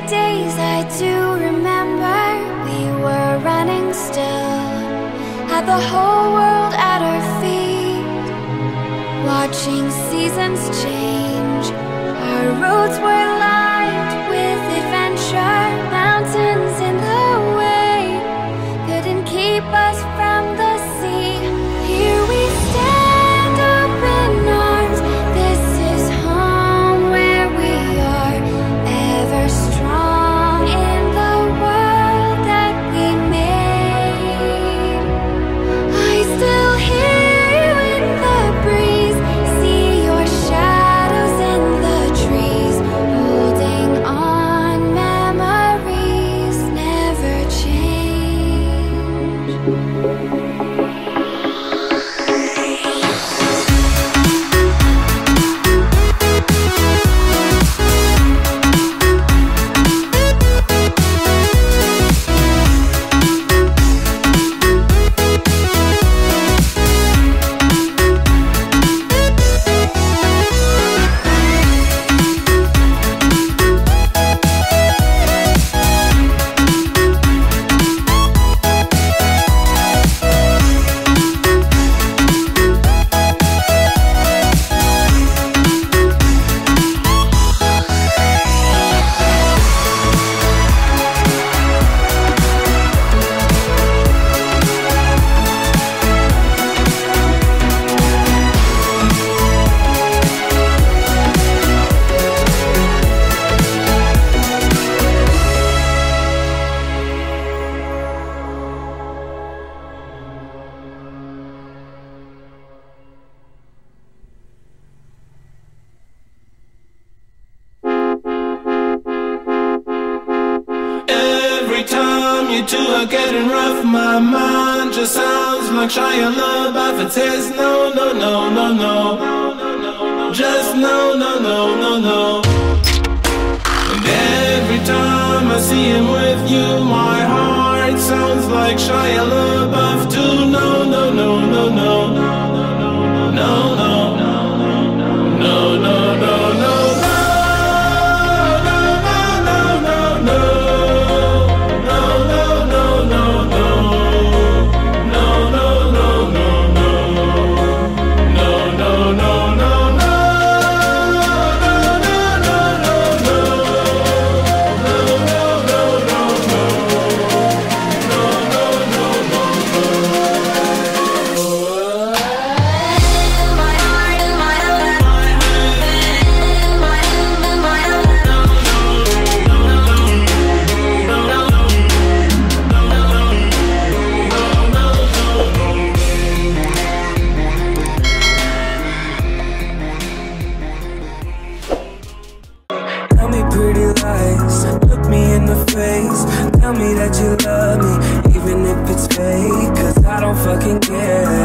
days I do remember we were running still, had the whole world at our feet, watching seasons change. Our roads were lined with adventure, mountains in the way couldn't keep us from the sea. Here we stand, open arms, this is home where we are, ever strong in the world that we made. I still hear you in the breeze, see your shadows in the trees, holding on, memories never change. Shia LaBeouf, it says no, no, no, no, no. Just no, no, no, no, no. And every time I see him with you, my heart sounds like Shia LaBeouf too. No, no, no, no, no, no, no, no. Tell me that you love me, even if it's fake, 'cause I don't fucking care.